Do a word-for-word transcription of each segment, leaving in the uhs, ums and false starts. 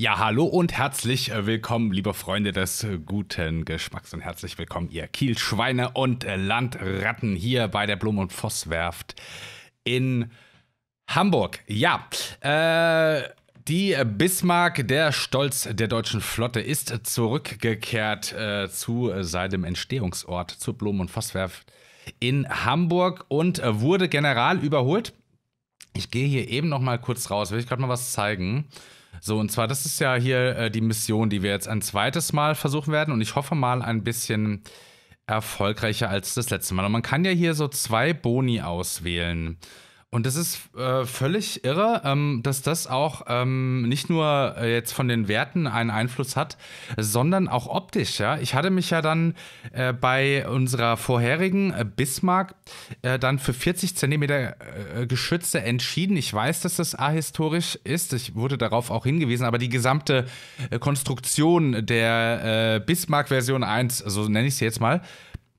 Ja, hallo und herzlich willkommen, liebe Freunde des guten Geschmacks, und herzlich willkommen, ihr Kielschweine und Landratten, hier bei der Blom- und Vosswerft in Hamburg. Ja, äh, die Bismarck, der Stolz der deutschen Flotte, ist zurückgekehrt äh, zu seinem Entstehungsort, zur Blom- und Vosswerft in Hamburg, und äh, wurde general überholt. Ich gehe hier eben noch mal kurz raus, will ich gerade mal was zeigen. So, und zwar, das ist ja hier äh, die Mission, die wir jetzt ein zweites Mal versuchen werden. Und ich hoffe mal ein bisschen erfolgreicher als das letzte Mal. Und man kann ja hier so zwei Boni auswählen. Und das ist äh, völlig irre, ähm, dass das auch ähm, nicht nur äh, jetzt von den Werten einen Einfluss hat, sondern auch optisch, ja. Ich hatte mich ja dann äh, bei unserer vorherigen äh, Bismarck äh, dann für vierzig Zentimeter äh, Geschütze entschieden. Ich weiß, dass das ahistorisch ist. Ich wurde darauf auch hingewiesen. Aber die gesamte äh, Konstruktion der äh, Bismarck-Version eins, so nenne ich sie jetzt mal,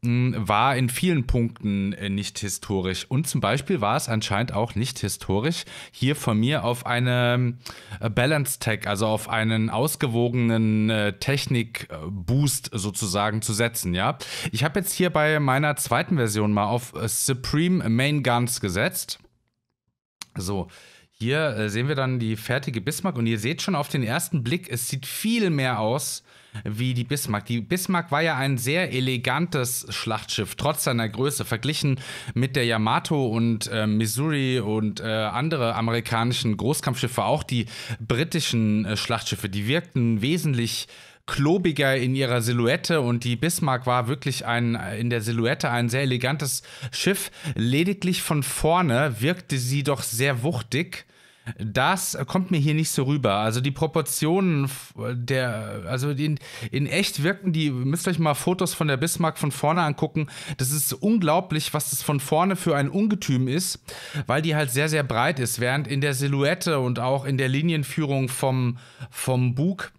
war in vielen Punkten nicht historisch. Und zum Beispiel war es anscheinend auch nicht historisch, hier von mir auf eine Balance Tag, also auf einen ausgewogenen Technik-Boost sozusagen zu setzen, ja. Ich habe jetzt hier bei meiner zweiten Version mal auf Supreme Main Guns gesetzt. So, hier sehen wir dann die fertige Bismarck, und ihr seht schon auf den ersten Blick, es sieht viel mehr aus wie die Bismarck. Die Bismarck war ja ein sehr elegantes Schlachtschiff, trotz seiner Größe, verglichen mit der Yamato und äh, Missouri und äh, andere amerikanischen Großkampfschiffe, auch die britischen äh, Schlachtschiffe, die wirkten wesentlich klobiger in ihrer Silhouette, und die Bismarck war wirklich ein, in der Silhouette ein sehr elegantes Schiff. Lediglich von vorne wirkte sie doch sehr wuchtig. Das kommt mir hier nicht so rüber. Also die Proportionen der, also in, in echt wirken die, müsst ihr euch mal Fotos von der Bismarck von vorne angucken. Das ist unglaublich, was das von vorne für ein Ungetüm ist, weil die halt sehr, sehr breit ist. Während in der Silhouette und auch in der Linienführung vom, vom Bug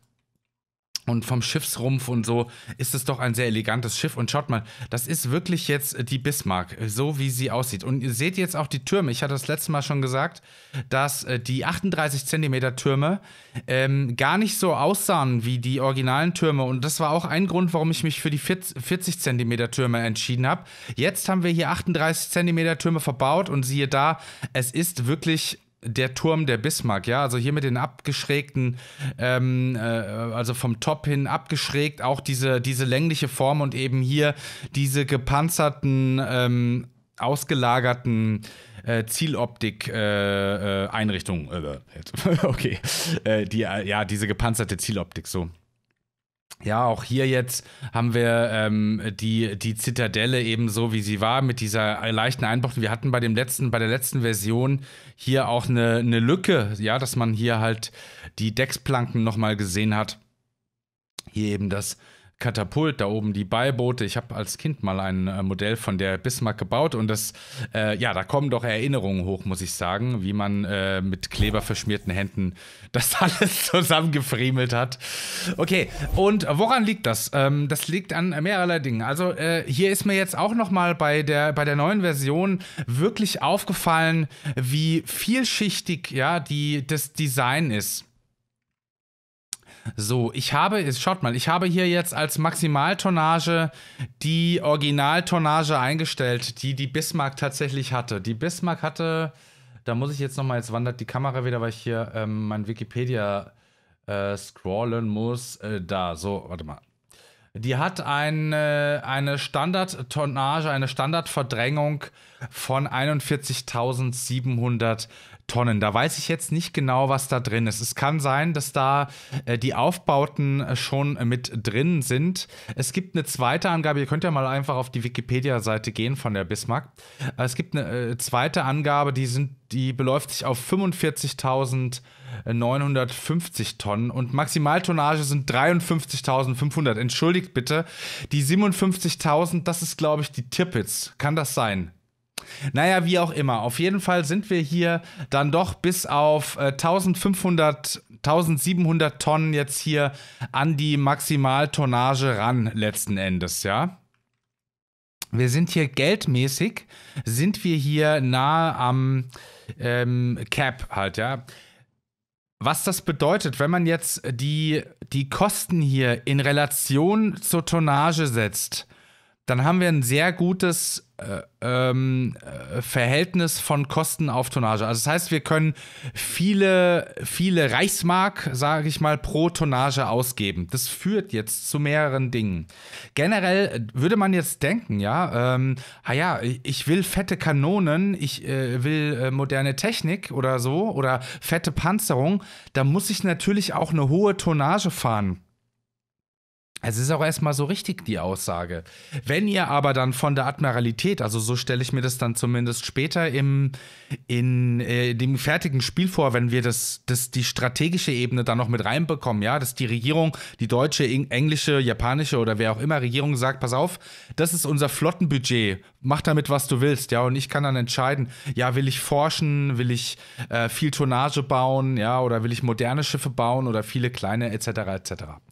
und vom Schiffsrumpf und so ist es doch ein sehr elegantes Schiff. Und schaut mal, das ist wirklich jetzt die Bismarck, so wie sie aussieht. Und ihr seht jetzt auch die Türme. Ich hatte das letzte Mal schon gesagt, dass die achtunddreißig Zentimeter Türme ähm, gar nicht so aussahen wie die originalen Türme. Und das war auch ein Grund, warum ich mich für die vierzig Zentimeter Türme entschieden habe. Jetzt haben wir hier achtunddreißig Zentimeter Türme verbaut, und siehe da, es ist wirklich der Turm der Bismarck, ja, also hier mit den abgeschrägten, ähm, äh, also vom Top hin abgeschrägt, auch diese, diese längliche Form, und eben hier diese gepanzerten, ähm, ausgelagerten äh, Zieloptik-Einrichtungen. Äh, äh, okay, äh, die, äh, ja, diese gepanzerte Zieloptik, so. Ja, auch hier jetzt haben wir ähm, die, die Zitadelle eben so, wie sie war, mit dieser leichten Einbuchtung. Wir hatten bei dem letzten, bei der letzten Version hier auch eine, eine Lücke, ja, dass man hier halt die Decksplanken nochmal gesehen hat. Hier eben das Katapult, da oben die Beiboote. Ich habe als Kind mal ein äh, Modell von der Bismarck gebaut, und das, äh, ja, da kommen doch Erinnerungen hoch, muss ich sagen, wie man äh, mit kleberverschmierten Händen das alles zusammengefriemelt hat. Okay, und woran liegt das? Ähm, das liegt an mehrerlei Dingen. Also äh, hier ist mir jetzt auch nochmal bei der, bei der neuen Version wirklich aufgefallen, wie vielschichtig, ja, die, das Design ist. So, ich habe, schaut mal, ich habe hier jetzt als Maximaltonnage die Originaltonnage eingestellt, die die Bismarck tatsächlich hatte. Die Bismarck hatte, da muss ich jetzt nochmal, jetzt wandert die Kamera wieder, weil ich hier ähm, mein Wikipedia äh, scrollen muss. Äh, da, so, warte mal. Die hat eine, eine Standardtonnage, eine Standardverdrängung von einundvierzigtausendsiebenhundert Tonnen. Da weiß ich jetzt nicht genau, was da drin ist. Es kann sein, dass da äh, die Aufbauten schon mit drin sind. Es gibt eine zweite Angabe. Ihr könnt ja mal einfach auf die Wikipedia-Seite gehen von der Bismarck. Es gibt eine äh, zweite Angabe, die, sind, die beläuft sich auf fünfundvierzigtausendneunhundertfünfzig Tonnen, und Maximaltonnage sind dreiundfünfzigtausendfünfhundert. Entschuldigt bitte. Die siebenundfünfzigtausend, das ist, glaube ich, die Tirpitz. Kann das sein? Naja, wie auch immer. Auf jeden Fall sind wir hier dann doch bis auf äh, eintausendfünfhundert, eintausendsiebenhundert Tonnen jetzt hier an die Maximaltonnage ran letzten Endes, ja. Wir sind hier geldmäßig, sind wir hier nahe am ähm, Cap halt, ja. was das bedeutet, wenn man jetzt die, die Kosten hier in Relation zur Tonnage setzt, dann haben wir ein sehr gutes äh, ähm, Verhältnis von Kosten auf Tonnage. Also das heißt, wir können viele, viele Reichsmark, sage ich mal, pro Tonnage ausgeben. Das führt jetzt zu mehreren Dingen. Generell würde man jetzt denken, ja, ähm, ah ja, ich will fette Kanonen, ich äh, will äh, moderne Technik oder so oder fette Panzerung, da muss ich natürlich auch eine hohe Tonnage fahren. Es ist auch erstmal so richtig, die Aussage. Wenn ihr aber dann von der Admiralität, also so stelle ich mir das dann zumindest später im, in äh, dem fertigen Spiel vor, wenn wir das, das, die strategische Ebene dann noch mit reinbekommen, ja, dass die Regierung, die deutsche, englische, japanische oder wer auch immer Regierung sagt, pass auf, das ist unser Flottenbudget, mach damit, was du willst, ja, und ich kann dann entscheiden, ja, will ich forschen, will ich äh, viel Tonnage bauen, ja, oder will ich moderne Schiffe bauen oder viele kleine, et cetera, et cetera.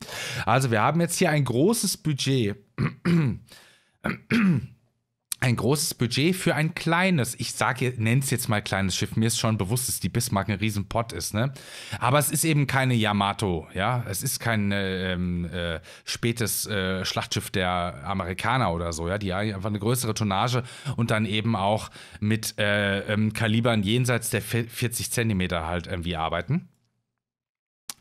Also wir haben jetzt hier ein großes Budget, ein großes Budget für ein kleines, ich sage, nenne es jetzt mal kleines Schiff, mir ist schon bewusst, dass die Bismarck ein Riesenpott ist, ne? Aber es ist eben keine Yamato, ja, es ist kein ähm, äh, spätes äh, Schlachtschiff der Amerikaner oder so, ja, die haben einfach eine größere Tonnage und dann eben auch mit äh, ähm, Kalibern jenseits der vierzig Zentimeter halt irgendwie arbeiten.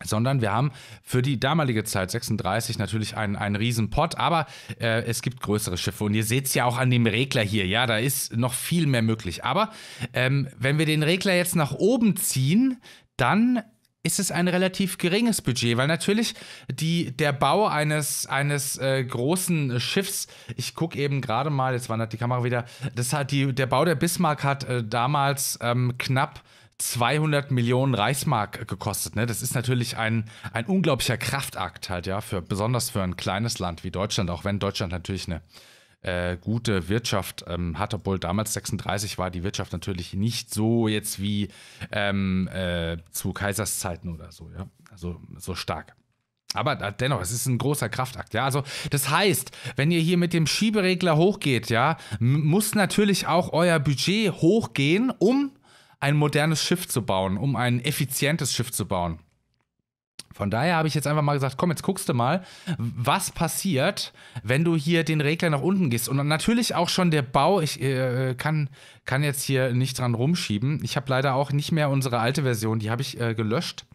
Sondern wir haben für die damalige Zeit, sechsunddreißig, natürlich einen, einen riesen Pott, aber äh, es gibt größere Schiffe. Und ihr seht es ja auch an dem Regler hier, ja, da ist noch viel mehr möglich. Aber ähm, wenn wir den Regler jetzt nach oben ziehen, dann ist es ein relativ geringes Budget, weil natürlich die, der Bau eines, eines äh, großen Schiffs, ich gucke eben gerade mal, jetzt wandert die Kamera wieder, das hat die, der Bau der Bismarck hat äh, damals ähm, knapp zweihundert Millionen Reichsmark gekostet, ne? Das ist natürlich ein, ein unglaublicher Kraftakt halt, ja, für, besonders für ein kleines Land wie Deutschland, auch wenn Deutschland natürlich eine äh, gute Wirtschaft ähm, hat, obwohl damals sechsunddreißig war die Wirtschaft natürlich nicht so jetzt wie ähm, äh, zu Kaisers Zeiten oder so, ja, also so stark. Aber dennoch, es ist ein großer Kraftakt, ja, also das heißt, wenn ihr hier mit dem Schieberegler hochgeht, ja, muss natürlich auch euer Budget hochgehen, um ein modernes Schiff zu bauen, um ein effizientes Schiff zu bauen. Von daher habe ich jetzt einfach mal gesagt, komm, jetzt guckst du mal, was passiert, wenn du hier den Regler nach unten gehst. Und natürlich auch schon der Bau, ich äh, kann, kann jetzt hier nicht dran rumschieben. Ich habe leider auch nicht mehr unsere alte Version, die habe ich äh, gelöscht.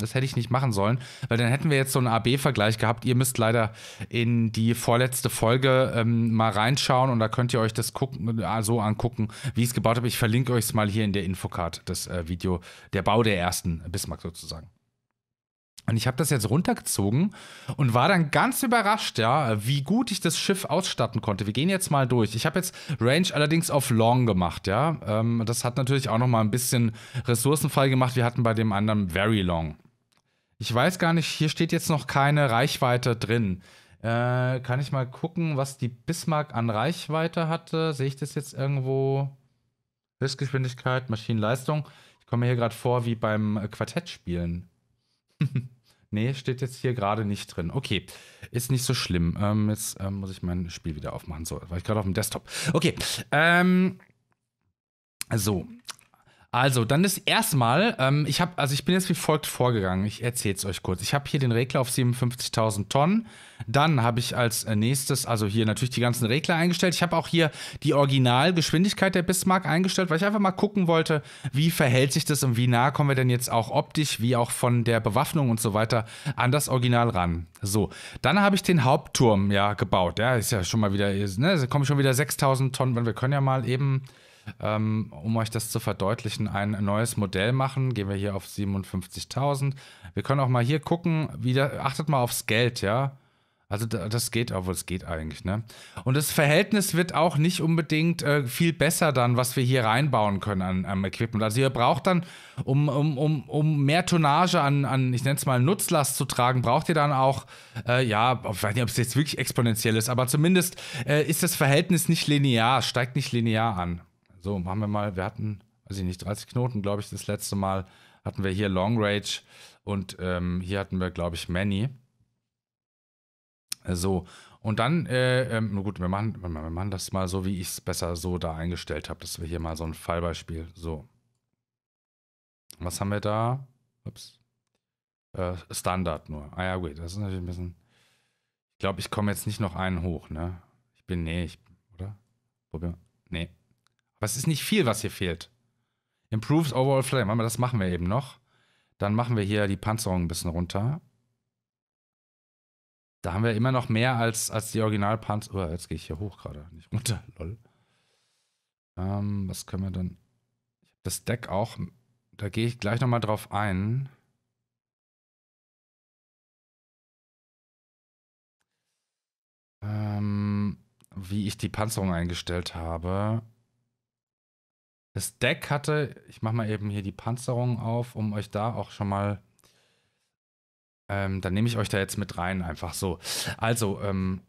Das hätte ich nicht machen sollen, weil dann hätten wir jetzt so einen A B-Vergleich gehabt. Ihr müsst leider in die vorletzte Folge ähm, mal reinschauen und da könnt ihr euch das gucken, so angucken, wie ich es gebaut habe. Ich verlinke euch es mal hier in der Infocard, das äh, Video, der Bau der ersten Bismarck sozusagen. Und ich habe das jetzt runtergezogen und war dann ganz überrascht, ja, wie gut ich das Schiff ausstatten konnte. Wir gehen jetzt mal durch. Ich habe jetzt Range allerdings auf Long gemacht, ja. Ähm, das hat natürlich auch noch mal ein bisschen Ressourcen frei gemacht. Wir hatten bei dem anderen Very Long. Ich weiß gar nicht, hier steht jetzt noch keine Reichweite drin. Äh, kann ich mal gucken, was die Bismarck an Reichweite hatte? Sehe ich das jetzt irgendwo? Höchstgeschwindigkeit, Maschinenleistung. Ich komme mir hier gerade vor wie beim Quartettspielen. Nee, steht jetzt hier gerade nicht drin. Okay, ist nicht so schlimm. Ähm, jetzt ähm, muss ich mein Spiel wieder aufmachen. So, war ich gerade auf dem Desktop. Okay, ähm, so. Also, dann ist erstmal, ähm, ich habe, also ich bin jetzt wie folgt vorgegangen. Ich erzähle es euch kurz. Ich habe hier den Regler auf siebenundfünfzigtausend Tonnen. Dann habe ich als nächstes, also hier natürlich die ganzen Regler eingestellt. Ich habe auch hier die Originalgeschwindigkeit der Bismarck eingestellt, weil ich einfach mal gucken wollte, wie verhält sich das und wie nah kommen wir denn jetzt auch optisch, wie auch von der Bewaffnung und so weiter an das Original ran. So, dann habe ich den Hauptturm ja gebaut. Ja, ist ja schon mal wieder, ne, da kommen schon wieder sechstausend Tonnen, weil wir können ja mal eben, um euch das zu verdeutlichen, ein neues Modell machen. Gehen wir hier auf siebenundfünfzigtausend. Wir können auch mal hier gucken, wieder, achtet mal aufs Geld, ja. Also das geht, obwohl es geht eigentlich, ne? Und das Verhältnis wird auch nicht unbedingt äh, viel besser dann, was wir hier reinbauen können an, an Equipment. Also ihr braucht dann, um, um, um, um mehr Tonnage an, an, ich nenne es mal Nutzlast zu tragen, braucht ihr dann auch, äh, ja, ich weiß nicht, ob es jetzt wirklich exponentiell ist, aber zumindest äh, ist das Verhältnis nicht linear, steigt nicht linear an. So, machen wir mal, wir hatten, weiß ich nicht, dreißig Knoten, glaube ich, das letzte Mal hatten wir hier Long Range und ähm, hier hatten wir, glaube ich, Many. So, und dann, äh, ähm, gut, wir machen, wir machen das mal so, wie ich es besser so da eingestellt habe, dass wir hier mal so ein Fallbeispiel, so. Was haben wir da? Ups. Äh, Standard nur. Ah ja, gut, das ist natürlich ein bisschen... Ich glaube, ich komme jetzt nicht noch einen hoch, ne? Ich bin... Nee, ich... Oder? Probier mal. Nee. Aber es ist nicht viel, was hier fehlt. Improves Overall Flame. Aber das machen wir eben noch. Dann machen wir hier die Panzerung ein bisschen runter. Da haben wir immer noch mehr als, als die Originalpanzerung. Oh, jetzt gehe ich hier hoch gerade. Nicht runter. Lol. Ähm, was können wir dann... Ich habe das Deck auch... Da gehe ich gleich nochmal drauf ein. Ähm, wie ich die Panzerung eingestellt habe. Das Deck hatte, ich mache mal eben hier die Panzerung auf, um euch da auch schon mal, ähm, dann nehme ich euch da jetzt mit rein, einfach so. Also, ähm,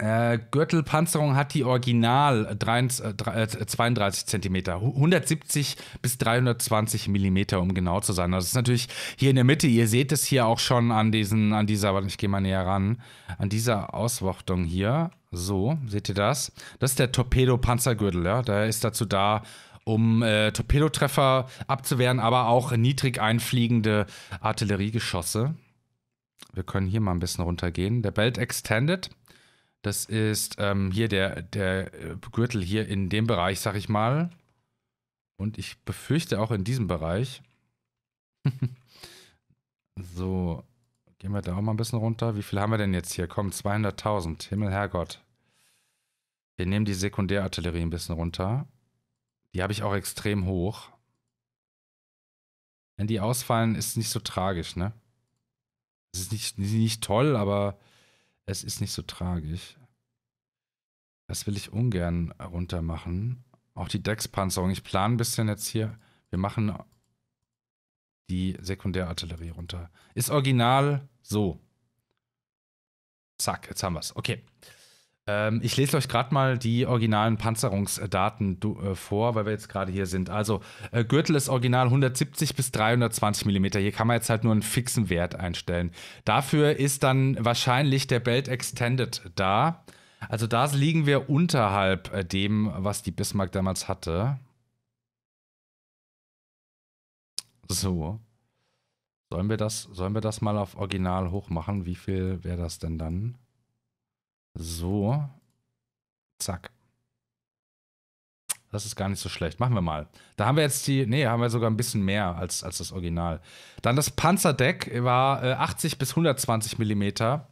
äh, Gürtelpanzerung hat die Original zweiunddreißig Zentimeter, hundertsiebzig bis dreihundertzwanzig Millimeter, um genau zu sein. Das ist natürlich hier in der Mitte, ihr seht es hier auch schon an diesen, an dieser, warte, ich gehe mal näher ran, an dieser Auswachtung hier. So, seht ihr das? Das ist der Torpedo-Panzergürtel, ja. Der ist dazu da, um äh, Torpedotreffer abzuwehren, aber auch niedrig einfliegende Artilleriegeschosse. Wir können hier mal ein bisschen runtergehen. Der Belt Extended. Das ist ähm, hier der, der Gürtel hier in dem Bereich, sag ich mal. Und ich befürchte auch in diesem Bereich. So, gehen wir da auch mal ein bisschen runter. Wie viel haben wir denn jetzt hier? Komm, zweihunderttausend. Himmel, Herrgott. Wir nehmen die Sekundärartillerie ein bisschen runter. Die habe ich auch extrem hoch. Wenn die ausfallen, ist es nicht so tragisch, ne? Es ist nicht, nicht toll, aber... Es ist nicht so tragisch. Das will ich ungern runter machen. Auch die Deckspanzerung. Ich plane ein bisschen jetzt hier. Wir machen die Sekundärartillerie runter. Ist original so. Zack, jetzt haben wir es. Okay. Ähm, ich lese euch gerade mal die originalen Panzerungsdaten du, äh, vor, weil wir jetzt gerade hier sind. Also äh, Gürtel ist original hundertsiebzig bis dreihundertzwanzig Millimeter. Hier kann man jetzt halt nur einen fixen Wert einstellen. Dafür ist dann wahrscheinlich der Belt Extended da. Also da liegen wir unterhalb äh, dem, was die Bismarck damals hatte. So. Sollen wir das, sollen wir das mal auf original hochmachen? Wie viel wäre das denn dann? So, zack. Das ist gar nicht so schlecht. Machen wir mal. Da haben wir jetzt die, nee, haben wir sogar ein bisschen mehr als, als das Original. Dann das Panzerdeck war äh, achtzig bis hundertzwanzig Millimeter.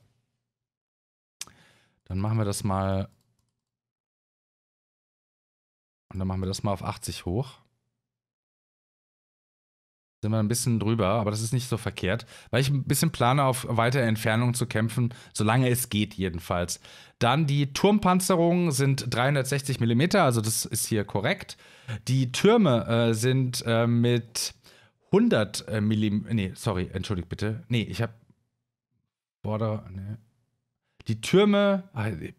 Dann machen wir das mal. Und dann machen wir das mal auf achtzig hoch. Sind wir ein bisschen drüber, aber das ist nicht so verkehrt, weil ich ein bisschen plane, auf weitere Entfernungen zu kämpfen, solange es geht jedenfalls. Dann die Turmpanzerungen sind dreihundertsechzig Millimeter, also das ist hier korrekt. Die Türme äh, sind äh, mit hundert Millimeter, nee, sorry, entschuldigt bitte. Nee, ich habe Border, nee. Die Türme,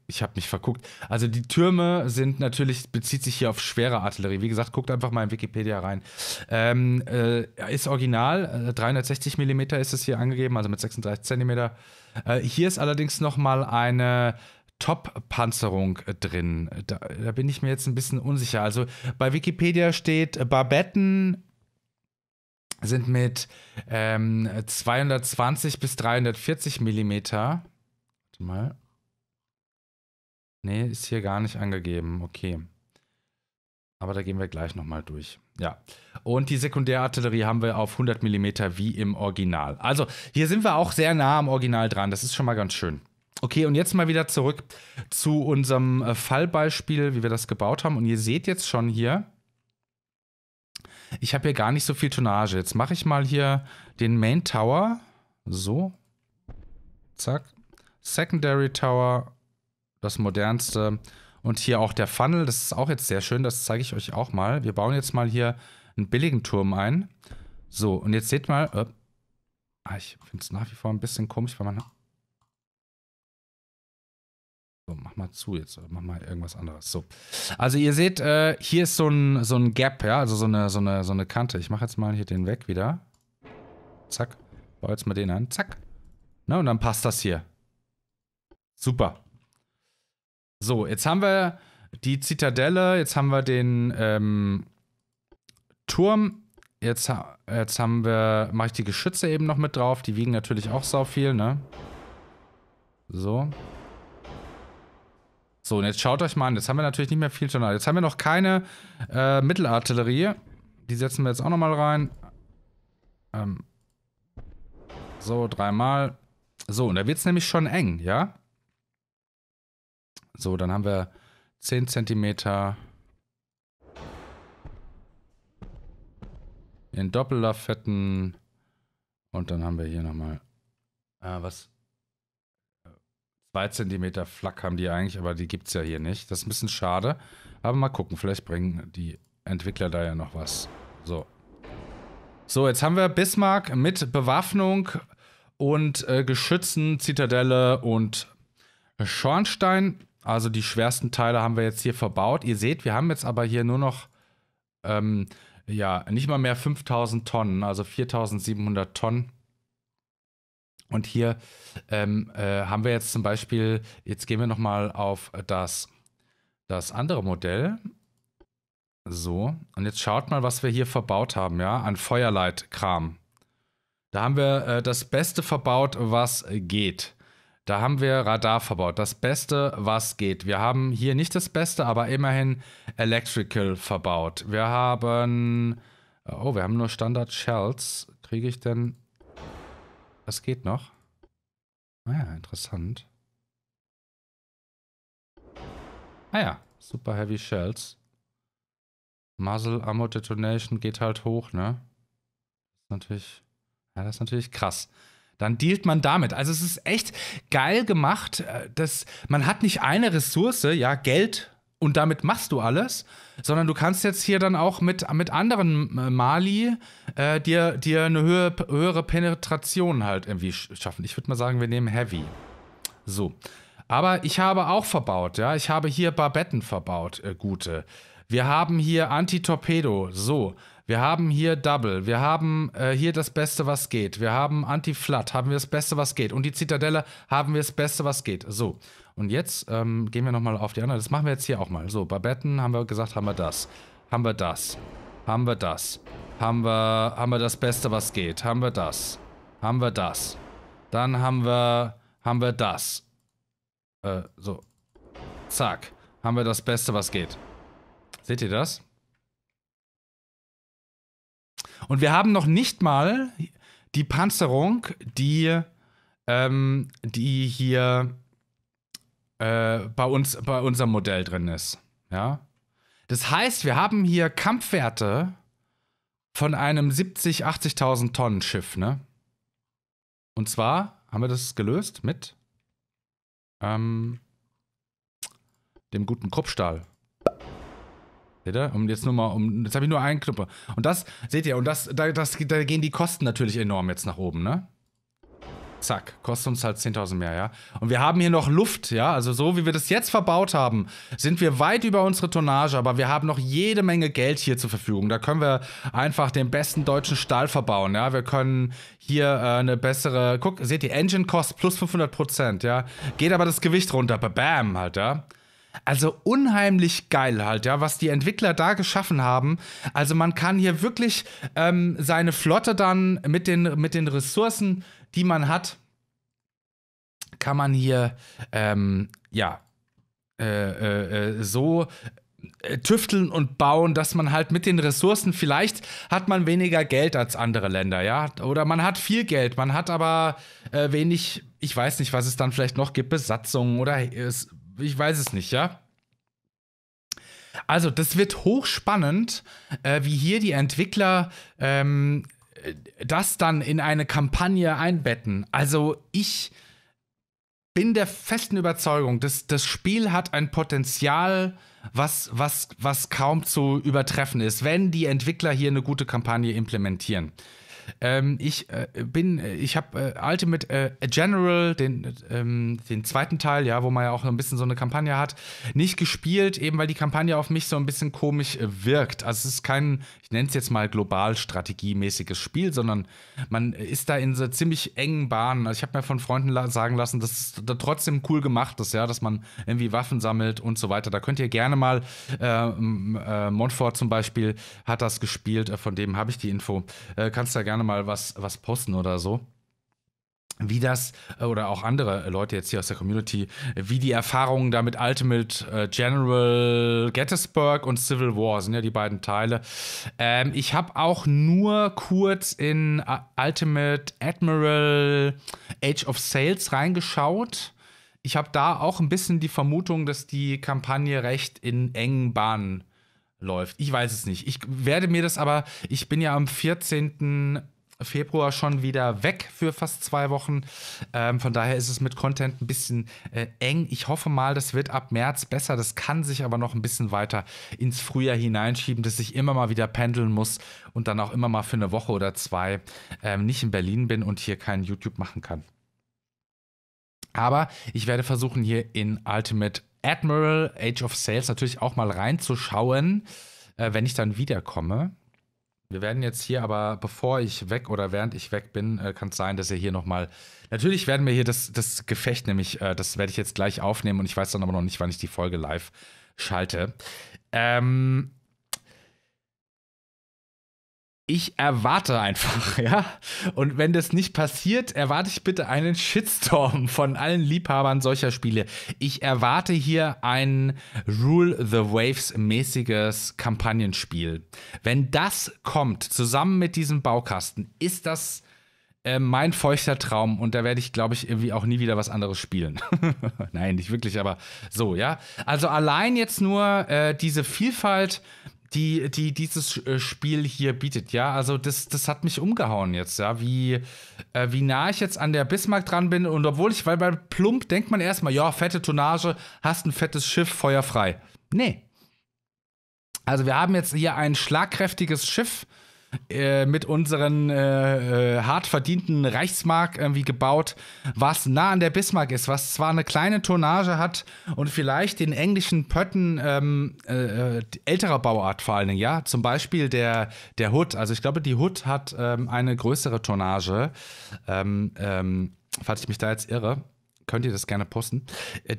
ich habe mich verguckt, also die Türme sind natürlich, bezieht sich hier auf schwere Artillerie. Wie gesagt, guckt einfach mal in Wikipedia rein. Ähm, äh, ist original, dreihundertsechzig Millimeter ist es hier angegeben, also mit sechsunddreißig Zentimeter. Äh, hier ist allerdings nochmal eine Top-Panzerung drin. Da, da bin ich mir jetzt ein bisschen unsicher. Also bei Wikipedia steht, Barbetten sind mit ähm, zweihundertzwanzig bis dreihundertvierzig Millimeter. Mal. Nee, ist hier gar nicht angegeben. Okay. Aber da gehen wir gleich nochmal durch. Ja. Und die Sekundärartillerie haben wir auf hundert Millimeter wie im Original. Also, hier sind wir auch sehr nah am Original dran. Das ist schon mal ganz schön. Okay, und jetzt mal wieder zurück zu unserem Fallbeispiel, wie wir das gebaut haben. Und ihr seht jetzt schon hier, ich habe hier gar nicht so viel Tonnage. Jetzt mache ich mal hier den Main Tower. So. Zack. Secondary Tower, das modernste. Und hier auch der Funnel, das ist auch jetzt sehr schön, das zeige ich euch auch mal. Wir bauen jetzt mal hier einen billigen Turm ein. So, und jetzt seht mal, äh, ah, ich finde es nach wie vor ein bisschen komisch, weil man... So, mach mal zu jetzt, mach mal irgendwas anderes. So, also ihr seht, äh, hier ist so ein, so ein Gap, ja, also so eine, so eine, so eine Kante. Ich mache jetzt mal hier den weg wieder. Zack, baue jetzt mal den an, zack. Na, und dann passt das hier. Super. So, jetzt haben wir die Zitadelle, jetzt haben wir den ähm, Turm, Jetzt, jetzt haben wir, mache ich die Geschütze eben noch mit drauf. Die wiegen natürlich auch sau viel, ne? So. So, und jetzt schaut euch mal an. Jetzt haben wir natürlich nicht mehr viel Tonal. Jetzt haben wir noch keine äh, Mittelartillerie. Die setzen wir jetzt auch nochmal rein. Ähm. So, dreimal. So, und da wird es nämlich schon eng, ja? So, dann haben wir zehn Zentimeter in Doppellafetten. Und dann haben wir hier nochmal, ah, was? zwei Zentimeter Flak haben die eigentlich, aber die gibt es ja hier nicht. Das ist ein bisschen schade. Aber mal gucken, vielleicht bringen die Entwickler da ja noch was. So. So, jetzt haben wir Bismarck mit Bewaffnung und äh, Geschützen, Zitadelle und Schornstein. Also die schwersten Teile haben wir jetzt hier verbaut. Ihr seht, wir haben jetzt aber hier nur noch, ähm, ja, nicht mal mehr fünftausend Tonnen, also viertausendsiebenhundert Tonnen. Und hier ähm, äh, haben wir jetzt zum Beispiel, jetzt gehen wir nochmal auf das, das andere Modell. So, und jetzt schaut mal, was wir hier verbaut haben, ja, an Feuerleitkram. Da haben wir äh, das Beste verbaut, was geht. Da haben wir Radar verbaut, das Beste, was geht. Wir haben hier nicht das Beste, aber immerhin Electrical verbaut. Wir haben, oh, wir haben nur Standard Shells. Kriege ich denn, das geht noch? Naja, interessant. Naja, Super Heavy Shells. Muzzle Ammo Detonation geht halt hoch, ne? Das ist natürlich, ja, das ist natürlich krass. Dann dealt man damit. Also es ist echt geil gemacht, dass man hat nicht eine Ressource, ja, Geld und damit machst du alles, sondern du kannst jetzt hier dann auch mit, mit anderen Mali äh, dir, dir eine höhere, höhere Penetration halt irgendwie schaffen. Ich würde mal sagen, wir nehmen Heavy. So. Aber ich habe auch verbaut, ja. Ich habe hier Barbetten verbaut, äh, gute. Wir haben hier Anti-Torpedo, so. Wir haben hier Double, wir haben äh, hier das Beste, was geht. Wir haben Anti-Flat, haben wir das Beste, was geht. Und die Zitadelle haben wir das Beste, was geht. So, und jetzt ähm, gehen wir nochmal auf die anderen. Das machen wir jetzt hier auch mal. So, Barbetten haben wir gesagt, haben wir das. Haben wir das. Haben wir das. Haben wir, haben wir das Beste, was geht. Haben wir das. Haben wir das. Dann haben wir, haben wir das. Äh, so. Zack. Haben wir das Beste, was geht. Seht ihr das? Und wir haben noch nicht mal die Panzerung, die, ähm, die hier äh, bei uns, bei unserem Modell drin ist. Ja? Das heißt, wir haben hier Kampfwerte von einem siebzig-, achtzigtausend Tonnen Schiff, ne? Und zwar haben wir das gelöst mit ähm, dem guten Kruppstahl. Um jetzt nur mal, um, jetzt habe ich nur einen Knüppel. Und das, seht ihr, und das, da, das, da gehen die Kosten natürlich enorm jetzt nach oben, ne? Zack, kostet uns halt zehntausend mehr, ja? Und wir haben hier noch Luft, ja? Also so, wie wir das jetzt verbaut haben, sind wir weit über unsere Tonnage, aber wir haben noch jede Menge Geld hier zur Verfügung. Da können wir einfach den besten deutschen Stahl verbauen, ja? Wir können hier äh, eine bessere, guck, seht ihr, Engine Cost plus fünfhundert Prozent, ja? Geht aber das Gewicht runter, bam, halt, ja? Also unheimlich geil halt, ja, was die Entwickler da geschaffen haben. Also man kann hier wirklich ähm, seine Flotte dann mit den, mit den Ressourcen, die man hat, kann man hier, ähm, ja, äh, äh, so tüfteln und bauen, dass man halt mit den Ressourcen, vielleicht hat man weniger Geld als andere Länder, ja, oder man hat viel Geld, man hat aber äh, wenig, ich weiß nicht, was es dann vielleicht noch gibt, Besatzungen oder äh, ich weiß es nicht, ja? Also, das wird hochspannend, äh, wie hier die Entwickler ähm, das dann in eine Kampagne einbetten. Also, ich bin der festen Überzeugung, dass das Spiel hat ein Potenzial, was, was, was kaum zu übertreffen ist, wenn die Entwickler hier eine gute Kampagne implementieren. Ähm, ich äh, bin, ich habe äh, Ultimate äh, General, den, ähm, den zweiten Teil, ja, wo man ja auch ein bisschen so eine Kampagne hat, nicht gespielt, eben weil die Kampagne auf mich so ein bisschen komisch äh, wirkt. Also es ist kein, ich nenne es jetzt mal global strategiemäßiges Spiel, sondern man ist da in so ziemlich engen Bahnen. Also ich habe mir von Freunden la- sagen lassen, dass es da trotzdem cool gemacht ist, ja, dass man irgendwie Waffen sammelt und so weiter. Da könnt ihr gerne mal, äh, äh, Montfort zum Beispiel hat das gespielt, äh, von dem habe ich die Info. Äh, kannst da gerne mal was, was posten oder so. Wie das, oder auch andere Leute jetzt hier aus der Community, wie die Erfahrungen da mit Ultimate General, Gettysburg und Civil War sind ja die beiden Teile. Ähm, ich habe auch nur kurz in Ultimate Admiral Age of Sails reingeschaut. Ich habe da auch ein bisschen die Vermutung, dass die Kampagne recht in engen Bahnen läuft. Ich weiß es nicht. Ich werde mir das aber, ich bin ja am vierzehnten Februar schon wieder weg für fast zwei Wochen. Ähm, von daher ist es mit Content ein bisschen äh, eng. Ich hoffe mal, das wird ab März besser. Das kann sich aber noch ein bisschen weiter ins Frühjahr hineinschieben, dass ich immer mal wieder pendeln muss und dann auch immer mal für eine Woche oder zwei ähm, nicht in Berlin bin und hier kein YouTube machen kann. Aber ich werde versuchen, hier in Ultimate Admiral Age of Sails natürlich auch mal reinzuschauen, äh, wenn ich dann wiederkomme. Wir werden jetzt hier aber, bevor ich weg oder während ich weg bin, äh, kann es sein, dass ihr hier nochmal. Natürlich werden wir hier das, das Gefecht, nämlich, äh, das werde ich jetzt gleich aufnehmen und ich weiß dann aber noch nicht, wann ich die Folge live schalte. Ähm. Ich erwarte einfach, ja. Und wenn das nicht passiert, erwarte ich bitte einen Shitstorm von allen Liebhabern solcher Spiele. Ich erwarte hier ein Rule the Waves-mäßiges Kampagnenspiel. Wenn das kommt, zusammen mit diesem Baukasten, ist das äh, mein feuchter Traum. Und da werde ich, glaube ich, irgendwie auch nie wieder was anderes spielen. Nein, nicht wirklich, aber so, ja. Also allein jetzt nur äh, diese Vielfalt, Die, die dieses Spiel hier bietet, ja, also das, das hat mich umgehauen jetzt, ja, wie, äh, wie nah ich jetzt an der Bismarck dran bin und obwohl ich, weil bei Plump denkt man erstmal, ja, fette Tonnage, hast ein fettes Schiff, feuerfrei. Nee. Also wir haben jetzt hier ein schlagkräftiges Schiff äh, mit unseren äh, äh, hart verdienten Reichsmark irgendwie gebaut, was nah an der Bismarck ist, was zwar eine kleine Tonnage hat und vielleicht den englischen Pötten ähm, äh, älterer Bauart vor allen Dingen, ja, zum Beispiel der, der Hood, also ich glaube, die Hood hat ähm, eine größere Tonnage, ähm, ähm, falls ich mich da jetzt irre, könnt ihr das gerne posten,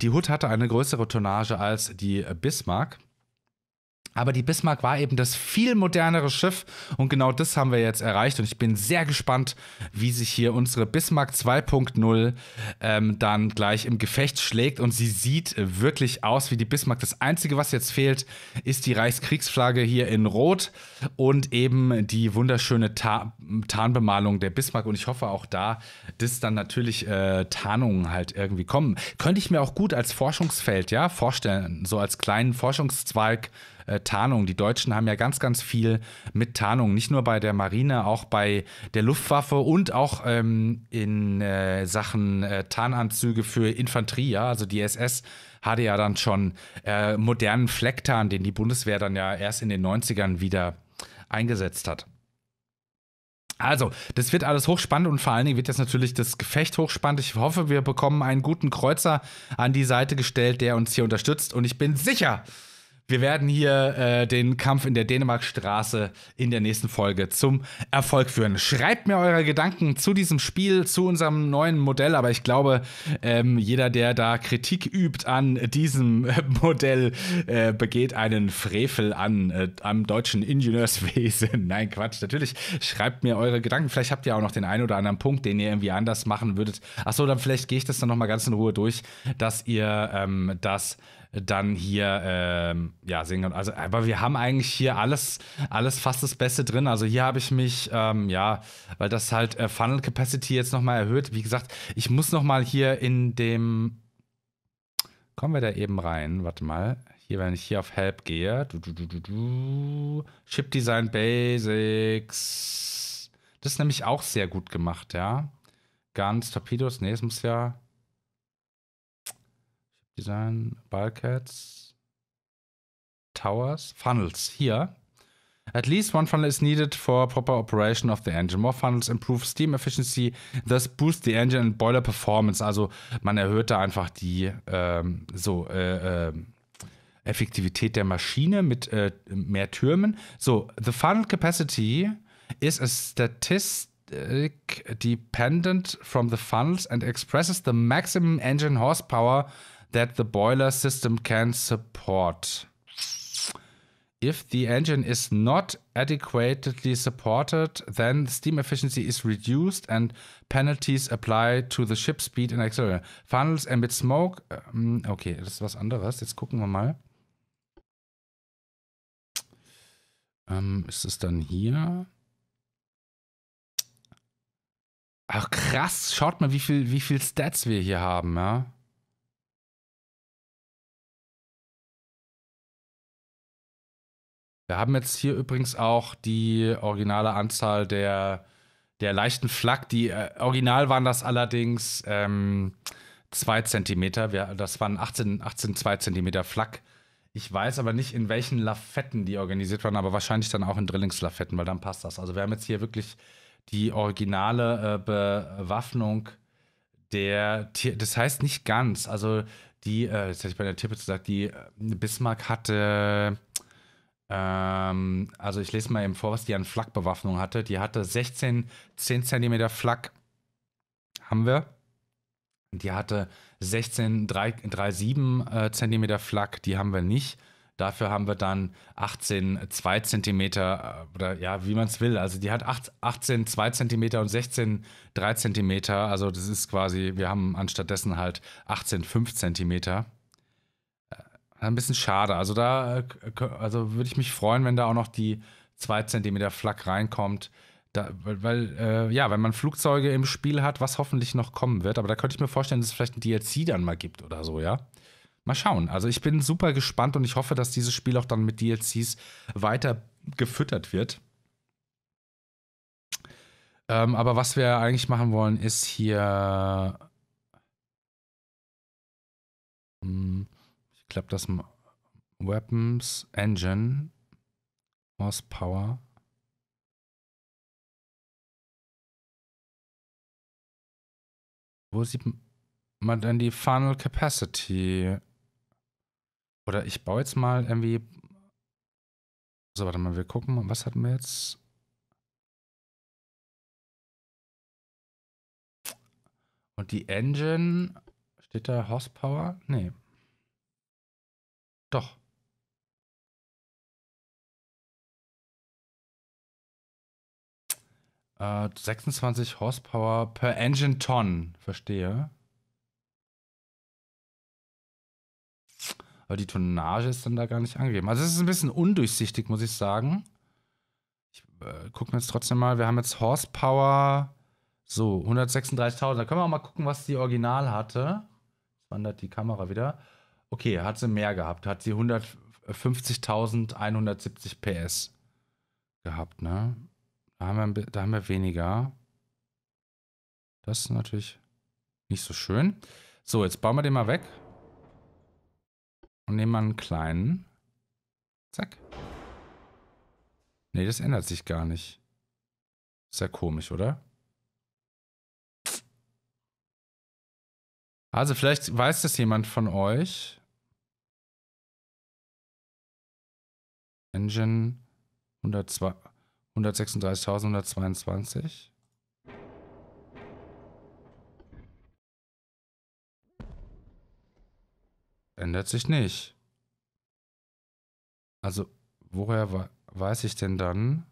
die Hood hatte eine größere Tonnage als die Bismarck. Aber die Bismarck war eben das viel modernere Schiff und genau das haben wir jetzt erreicht und ich bin sehr gespannt, wie sich hier unsere Bismarck zwei Punkt null ähm, dann gleich im Gefecht schlägt und sie sieht wirklich aus wie die Bismarck. Das Einzige, was jetzt fehlt, ist die Reichskriegsflagge hier in Rot und eben die wunderschöne Ta- Tarnbemalung der Bismarck und ich hoffe auch da, dass dann natürlich äh, Tarnungen halt irgendwie kommen. Könnte ich mir auch gut als Forschungsfeld, ja, vorstellen, so als kleinen Forschungszweig Tarnung. Die Deutschen haben ja ganz, ganz viel mit Tarnung, nicht nur bei der Marine, auch bei der Luftwaffe und auch ähm, in äh, Sachen äh, Tarnanzüge für Infanterie, ja, also die S S hatte ja dann schon äh, modernen Flecktarn, den die Bundeswehr dann ja erst in den neunzigern wieder eingesetzt hat. Also, das wird alles hochspannend und vor allen Dingen wird jetzt natürlich das Gefecht hochspannend. Ich hoffe, wir bekommen einen guten Kreuzer an die Seite gestellt, der uns hier unterstützt und ich bin sicher, wir werden hier äh, den Kampf in der Dänemarkstraße in der nächsten Folge zum Erfolg führen. Schreibt mir eure Gedanken zu diesem Spiel, zu unserem neuen Modell. Aber ich glaube, ähm, jeder, der da Kritik übt an diesem Modell, äh, begeht einen Frevel an äh, am deutschen Ingenieurswesen. Nein, Quatsch. Natürlich, schreibt mir eure Gedanken. Vielleicht habt ihr auch noch den einen oder anderen Punkt, den ihr irgendwie anders machen würdet. Achso, dann vielleicht gehe ich das dann noch mal ganz in Ruhe durch, dass ihr ähm, das dann hier, ähm, ja, singen. Also, aber wir haben eigentlich hier alles, alles fast das Beste drin. Also hier habe ich mich, ähm, ja, weil das halt äh, Funnel Capacity jetzt nochmal erhöht. Wie gesagt, ich muss nochmal hier in dem, kommen wir da eben rein, warte mal. Hier, wenn ich hier auf Help gehe, du, du, du, du, du. Ship Design Basics. Das ist nämlich auch sehr gut gemacht, ja. Guns, Torpedos, nee, es muss ja Design, Bulkheads, Towers, Funnels, hier. At least one funnel is needed for proper operation of the engine. More funnels improve steam efficiency, thus boost the engine and boiler performance. Also man erhöht da einfach die ähm, so, äh, äh, Effektivität der Maschine mit äh, mehr Türmen. So, the funnel capacity is a statistic dependent from the funnels and expresses the maximum engine horsepower that the boiler system can support. If the engine is not adequately supported, then the steam efficiency is reduced and penalties apply to the ship speed and accelerator. Funnels emit smoke. Okay, das ist was anderes. Jetzt gucken wir mal. Ähm, ist es dann hier? Ach krass, schaut mal, wie viel, wie viel Stats wir hier haben, ja. Wir haben jetzt hier übrigens auch die originale Anzahl der, der leichten Flak. Die äh, original waren das allerdings ähm, zwei Zentimeter. Wir, das waren achtzehn, achtzehn zwei Zentimeter Flak. Ich weiß aber nicht, in welchen Lafetten die organisiert waren, aber wahrscheinlich dann auch in Drillingslafetten, weil dann passt das. Also wir haben jetzt hier wirklich die originale äh, Bewaffnung der Tier. Das heißt nicht ganz. Also die, äh, jetzt hätte ich bei der Tirpitz gesagt, die äh, Bismarck hatte... Ähm, also ich lese mal eben vor, was die an Flakbewaffnung hatte. Die hatte sechzehn zehn Zentimeter Flak. Haben wir. Die hatte sechzehn drei Komma sieben Zentimeter Flak. Die haben wir nicht. Dafür haben wir dann achtzehn zwei Zentimeter oder ja, wie man es will. Also die hat achtzehn zwei Zentimeter und sechzehn drei Zentimeter. Also das ist quasi, wir haben anstattdessen halt achtzehn fünf Zentimeter. Ein bisschen schade. Also da also würde ich mich freuen, wenn da auch noch die zwei Zentimeter Flak reinkommt. Da, weil, weil äh, ja, wenn man Flugzeuge im Spiel hat, was hoffentlich noch kommen wird. Aber da könnte ich mir vorstellen, dass es vielleicht ein D L C dann mal gibt oder so, ja. Mal schauen. Also ich bin super gespannt und ich hoffe, dass dieses Spiel auch dann mit D L Cs weiter gefüttert wird. Ähm, aber was wir eigentlich machen wollen, ist hier... Hm. Ich glaube, das Weapons, Engine, Horsepower. Wo sieht man denn die Funnel Capacity? Oder ich baue jetzt mal irgendwie... So, warte mal, wir gucken, was hatten wir jetzt? Und die Engine, steht da Horsepower? Nee. Doch. Äh, sechsundzwanzig Horsepower per Engine Ton, verstehe. Aber die Tonnage ist dann da gar nicht angegeben. Also es ist ein bisschen undurchsichtig, muss ich sagen. Ich äh, gucke mir jetzt trotzdem mal, wir haben jetzt Horsepower, so, hundertsechsunddreißigtausend. Da können wir auch mal gucken, was die Original hatte. Jetzt wandert die Kamera wieder. Okay, hat sie mehr gehabt. Hat sie hundertfünfzigtausendeinhundertsiebzig P S gehabt, ne? Da haben, wir, da haben wir weniger. Das ist natürlich nicht so schön. So, jetzt bauen wir den mal weg. Und nehmen mal einen kleinen. Zack. Nee, das ändert sich gar nicht. Ist ja komisch, oder? Also vielleicht weiß das jemand von euch. Engine hundertsechsunddreißigtausendhundertzweiundzwanzig. Ändert sich nicht. Also woher weiß ich denn dann,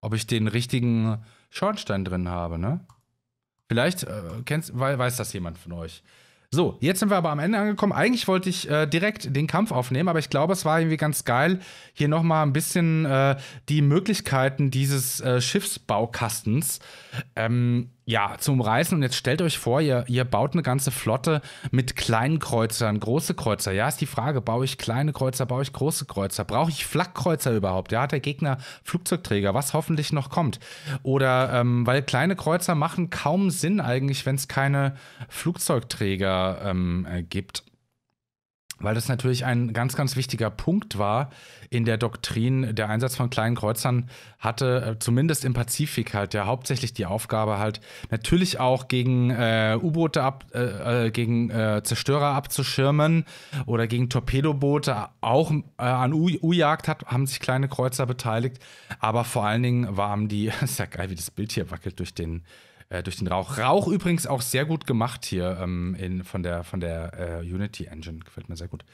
ob ich den richtigen Schornstein drin habe, ne? Vielleicht äh, kennst, weiß das jemand von euch. So, jetzt sind wir aber am Ende angekommen. Eigentlich wollte ich äh, direkt den Kampf aufnehmen, aber ich glaube, es war irgendwie ganz geil, hier nochmal ein bisschen äh, die Möglichkeiten dieses äh, Schiffsbaukastens ähm, ja, zu umreißen. Und jetzt stellt euch vor, ihr, ihr baut eine ganze Flotte mit kleinen Kreuzern, große Kreuzer. Ja, ist die Frage, baue ich kleine Kreuzer, baue ich große Kreuzer? Brauche ich Flakkreuzer überhaupt? Ja, hat der Gegner Flugzeugträger, was hoffentlich noch kommt? Oder, ähm, weil kleine Kreuzer machen kaum Sinn eigentlich, wenn es keine Flugzeugträger ähm, gibt. weil das natürlich ein ganz, ganz wichtiger Punkt war in der Doktrin. Der Einsatz von kleinen Kreuzern hatte zumindest im Pazifik halt ja hauptsächlich die Aufgabe halt natürlich auch gegen äh, U-Boote, ab, äh, gegen äh, Zerstörer abzuschirmen oder gegen Torpedoboote. Auch äh, an U-Jagd hat, haben sich kleine Kreuzer beteiligt, aber vor allen Dingen waren die, ist ja geil, wie das Bild hier wackelt durch den durch den Rauch. Rauch übrigens auch sehr gut gemacht hier ähm, in, von der, von der äh, Unity Engine. Gefällt mir sehr gut.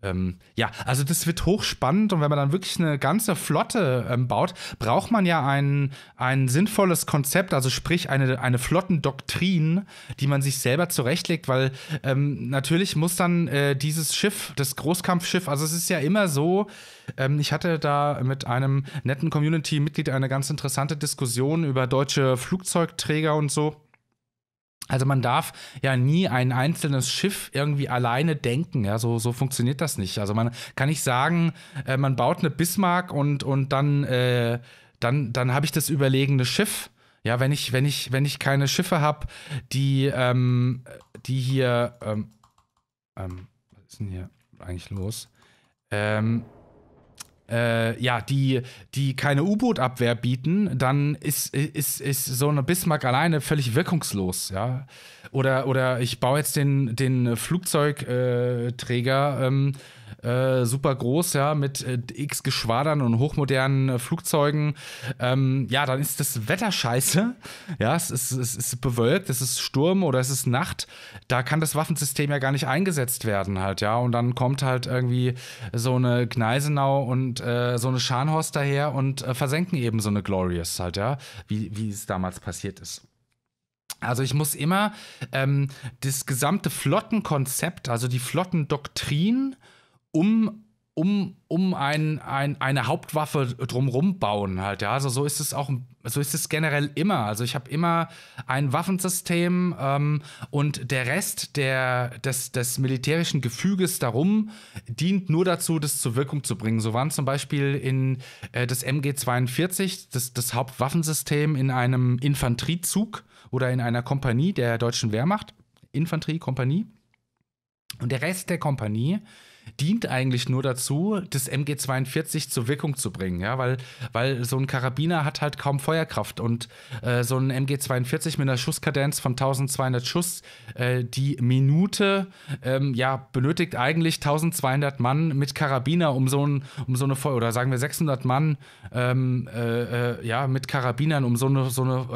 Ähm, ja, also das wird hochspannend. Und wenn man dann wirklich eine ganze Flotte ähm, baut, braucht man ja ein, ein sinnvolles Konzept, also sprich eine, eine Flottendoktrin, die man sich selber zurechtlegt, weil ähm, natürlich muss dann äh, dieses Schiff, das Großkampfschiff, also es ist ja immer so, ähm, ich hatte da mit einem netten Community-Mitglied eine ganz interessante Diskussion über deutsche Flugzeugträger und so. Also man darf ja nie ein einzelnes Schiff irgendwie alleine denken, ja, so, so funktioniert das nicht. Also man kann nicht sagen, äh, man baut eine Bismarck und, und dann, äh, dann, dann habe ich das überlegene Schiff. Ja, wenn ich, wenn ich, wenn ich keine Schiffe habe, die, ähm, die hier, ähm, ähm, was ist denn hier eigentlich los? Ähm, Äh, ja, die, die keine U-Boot-Abwehr bieten, dann ist, ist, ist so eine Bismarck alleine völlig wirkungslos, ja. Oder, oder ich baue jetzt den, den Flugzeugträger ähm, äh, super groß, ja, mit äh, x Geschwadern und hochmodernen äh, Flugzeugen. Ähm, ja, dann ist das Wetter scheiße, ja, es ist, es ist bewölkt, es ist Sturm oder es ist Nacht. Da kann das Waffensystem ja gar nicht eingesetzt werden halt, ja. Und dann kommt halt irgendwie so eine Gneisenau und so eine Scharnhorst daher und versenken eben so eine Glorious halt, ja, wie, wie es damals passiert ist. Also ich muss immer ähm, das gesamte Flottenkonzept, also die Flottendoktrin, um, um, um ein, ein, eine Hauptwaffe drumrum bauen halt, ja, also so ist es auch, so ist es generell immer, also ich habe immer ein Waffensystem ähm, und der Rest der, des, des militärischen Gefüges darum dient nur dazu, das zur Wirkung zu bringen. So waren zum Beispiel in äh, das M G zweiundvierzig, das, das Hauptwaffensystem in einem Infanteriezug oder in einer Kompanie der deutschen Wehrmacht, Infanterie-Kompanie, und der Rest der Kompanie dient eigentlich nur dazu, das M G zweiundvierzig zur Wirkung zu bringen, ja, weil, weil so ein Karabiner hat halt kaum Feuerkraft und äh, so ein M G zweiundvierzig mit einer Schusskadenz von zwölfhundert Schuss äh, die Minute, ähm, ja, benötigt eigentlich zwölfhundert Mann mit Karabiner, um so, ein, um so eine Feuer, oder sagen wir sechshundert Mann ähm, äh, äh, ja, mit Karabinern, um so eine, so eine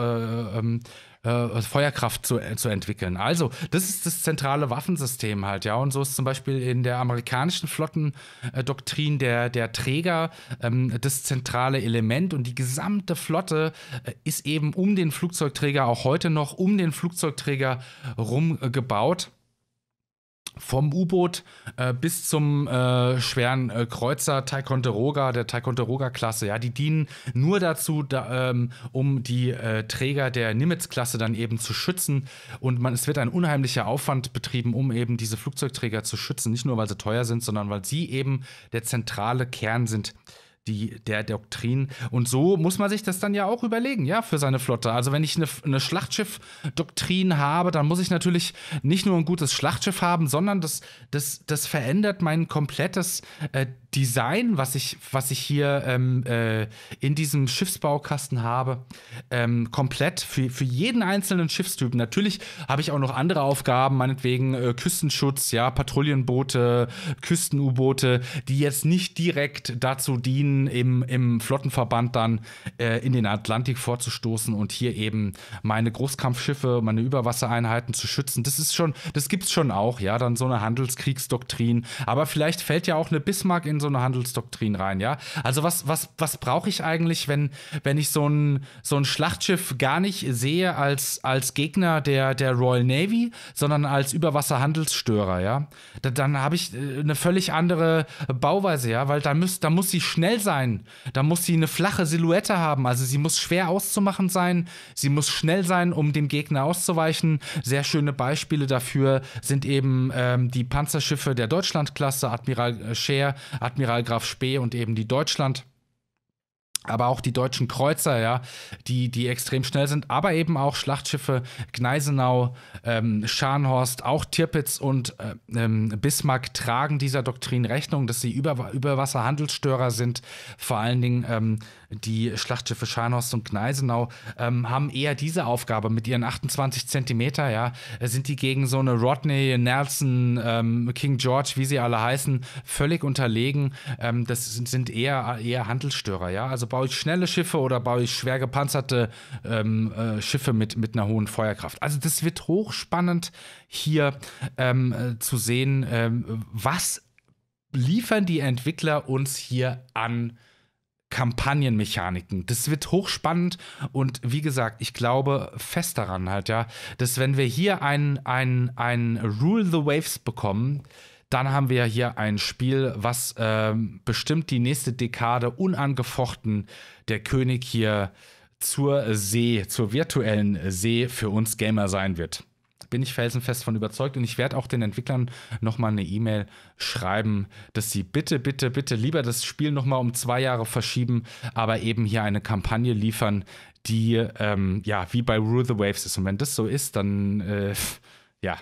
äh, ähm, Äh, Feuerkraft zu, äh, zu entwickeln. Also, das ist das zentrale Waffensystem halt, ja, und so ist zum Beispiel in der amerikanischen Flottendoktrin äh, der, der Träger ähm, das zentrale Element, und die gesamte Flotte äh, ist eben um den Flugzeugträger, auch heute noch, um den Flugzeugträger rum äh, gebaut. Vom U-Boot äh, bis zum äh, schweren äh, Kreuzer Ticonderoga, der Ticonderoga-Klasse, ja, die dienen nur dazu, da, ähm, um die äh, Träger der Nimitz-Klasse dann eben zu schützen, und man, es wird ein unheimlicher Aufwand betrieben, um eben diese Flugzeugträger zu schützen, nicht nur, weil sie teuer sind, sondern weil sie eben der zentrale Kern sind. Die, der Doktrin. Und so muss man sich das dann ja auch überlegen, ja, für seine Flotte. Also wenn ich eine, eine Schlachtschiff-Doktrin habe, dann muss ich natürlich nicht nur ein gutes Schlachtschiff haben, sondern das, das, das verändert mein komplettes äh, Design, was ich, was ich hier ähm, äh, in diesem Schiffsbaukasten habe, ähm, komplett für, für jeden einzelnen Schiffstypen. Natürlich habe ich auch noch andere Aufgaben, meinetwegen äh, Küstenschutz, ja, Patrouillenboote, Küsten-U-Boote, die jetzt nicht direkt dazu dienen, Im, im Flottenverband dann äh, in den Atlantik vorzustoßen und hier eben meine Großkampfschiffe, meine Überwassereinheiten zu schützen. Das ist schon, das gibt's schon auch, ja, dann so eine Handelskriegsdoktrin. Aber vielleicht fällt ja auch eine Bismarck in so eine Handelsdoktrin rein, ja. Also was, was, was brauche ich eigentlich, wenn, wenn ich so ein, so ein Schlachtschiff gar nicht sehe als, als Gegner der, der Royal Navy, sondern als Überwasserhandelsstörer, ja. Da, dann habe ich eine völlig andere Bauweise, ja, weil da, müsst, da muss sie schnell sein. Da muss sie eine flache Silhouette haben. Also sie muss schwer auszumachen sein. Sie muss schnell sein, um dem Gegner auszuweichen. Sehr schöne Beispiele dafür sind eben ähm, die Panzerschiffe der Deutschlandklasse, Admiral Scheer, Admiral Graf Spee und eben die Deutschland. aber auch die deutschen Kreuzer, ja, die, die extrem schnell sind, aber eben auch Schlachtschiffe Gneisenau, ähm, Scharnhorst, auch Tirpitz und ähm, Bismarck tragen dieser Doktrin Rechnung, dass sie über, über Wasser Handelsstörer sind. Vor allen Dingen ähm, die Schlachtschiffe Scharnhorst und Gneisenau ähm, haben eher diese Aufgabe mit ihren achtundzwanzig Zentimeter, ja, sind die gegen so eine Rodney, Nelson, ähm, King George, wie sie alle heißen, völlig unterlegen. Ähm, das sind eher, eher Handelsstörer, ja, also baue ich schnelle Schiffe oder baue ich schwer gepanzerte ähm, äh, Schiffe mit, mit einer hohen Feuerkraft. Also das wird hochspannend hier ähm, äh, zu sehen, ähm, was liefern die Entwickler uns hier an Kampagnenmechaniken. Das wird hochspannend und wie gesagt, ich glaube fest daran halt, ja, dass wenn wir hier ein, ein, ein Rule the Waves bekommen, dann haben wir hier ein Spiel, was ähm, bestimmt die nächste Dekade unangefochten der König hier zur See, zur virtuellen See für uns Gamer sein wird. Bin ich felsenfest von überzeugt und ich werde auch den Entwicklern nochmal eine E-Mail schreiben, dass sie bitte, bitte, bitte lieber das Spiel nochmal um zwei Jahre verschieben, aber eben hier eine Kampagne liefern, die ähm, ja wie bei Rule the Waves ist. Und wenn das so ist, dann äh, ja...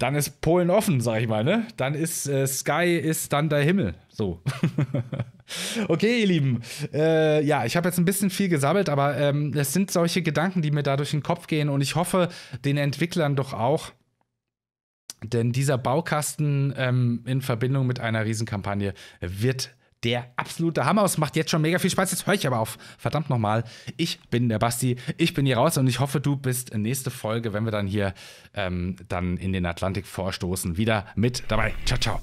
Dann ist Polen offen, sag ich mal, ne? Dann ist äh, Sky ist dann der Himmel. So. Okay, ihr Lieben. Äh, ja, ich habe jetzt ein bisschen viel gesabbelt, aber ähm, es sind solche Gedanken, die mir da durch den Kopf gehen. Und ich hoffe, den Entwicklern doch auch. Denn dieser Baukasten ähm, in Verbindung mit einer Riesenkampagne wird der absolute Hammer. Es macht jetzt schon mega viel Spaß. Jetzt höre ich aber auf. Verdammt nochmal. Ich bin der Basti. Ich bin hier raus und ich hoffe, du bist nächste Folge, wenn wir dann hier ähm, dann in den Atlantik vorstoßen, wieder mit dabei. Ciao, ciao.